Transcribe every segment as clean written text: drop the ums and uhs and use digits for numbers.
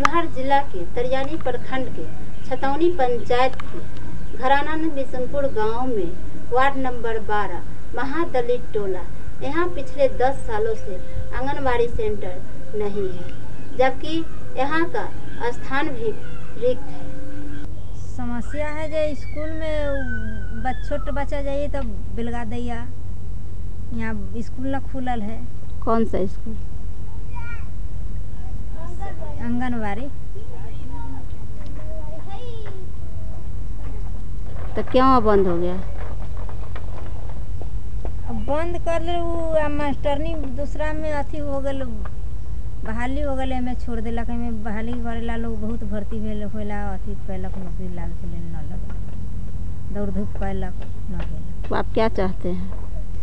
शिवहर जिला के तरयानी प्रखंड के छतौनी पंचायत के घराना बिशनपुर गांव में वार्ड नंबर 12 महादलित टोला। यहाँ पिछले 10 सालों से आंगनबाड़ी सेंटर नहीं है, जबकि यहाँ का स्थान भी रिक्त है। समस्या है जो स्कूल में छोटे बच्चा जाइए तो बिलगा दैया, यहाँ स्कूल न खुलल है। कौन सा स्कूल? आंगनबाड़ी। तो क्यों बंद हो गया? बंद कर ले वो मास्टरनी दूसरा में अथी हो गल, बहाली हो गल, में छोड़ दिलक। में बहाली करेला लोग बहुत भर्ती भेल होला, अथी कैलक, नौकरी लाल के लिए न लग, दौड़ धूप कैलक, न भेल। आप क्या चाहते हैं?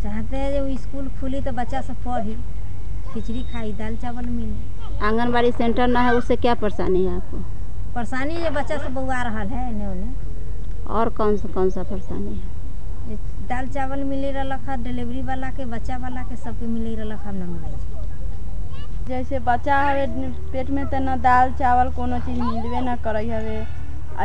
चाहते हैं जब स्कूल खुली तो बच्चा सब पढ़ी, खिचड़ी खाई, दाल चावल मिले। आंगनबाड़ी सेंटर ना है, उससे क्या परेशानी है आपको? परेशानी है बच्चा सब बउआ रहा है इन्हें उन्हें। और कौन सा परेशानी है? दाल चावल मिले रहा, डिलीवरी वाला के, बच्चा वाला के, सबके मिले रहा, न मिले। जैसे बच्चा है पेट में तो न दाल चावल कोनो चीज़ मिलबे न करे हवे।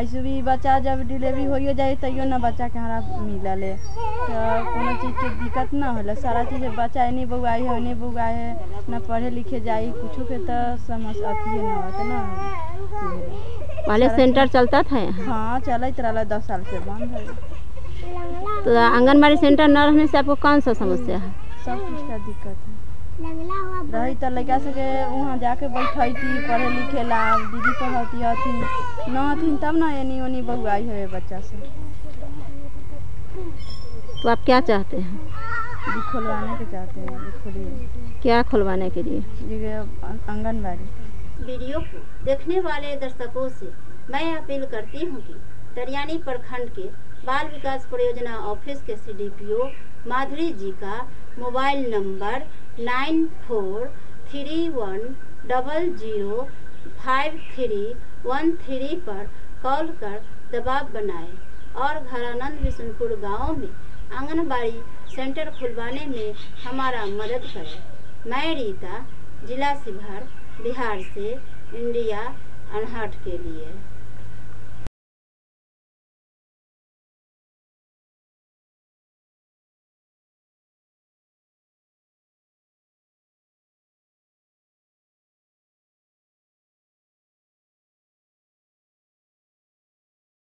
ऐसे भी बच्चा जब डिलीवरी हो जाए तैयो न बच्चा के हरा मिलल है, तो कोनो चीज़ के दिक्कत न होला। सारा चीज़ बच्चा नहीं बउआई है, नहीं बउआई है, न पढ़े लिखे जाए कुछो के, तो समस्या अथी न होता न। पहले सेंटर चलता था? हाँ, चलत रहा, 10 साल से बंद है। तो आंगनबाड़ी सेंटर न रहने से आपको कौन सा समस्या है? सब कुछ का दिक्कत है। रही तो लड़का सके वहाँ जाके बैठती, पढ़े लिखे ला, दीदी पढ़ती हथिन न हथिन, तब न एनी ओनी बउआई है बच्चा से। तो आप क्या चाहते हैं? खुलवाने के चाहते हैं। क्या खुलवाने के लिए? आंगनबाड़ी। वीडियो को देखने वाले दर्शकों से मैं अपील करती हूँ कि तरयानी प्रखंड के बाल विकास परियोजना ऑफिस के CDPO माधुरी जी का मोबाइल नंबर 9431005313 पर कॉल कर दबाव बनाएं और घराना बिशनपुर गांव में आंगनबाड़ी सेंटर खुलवाने में हमारा मदद करें। मैं रीता, जिला शिवहर, बिहार से इंडिया अनहट के लिए।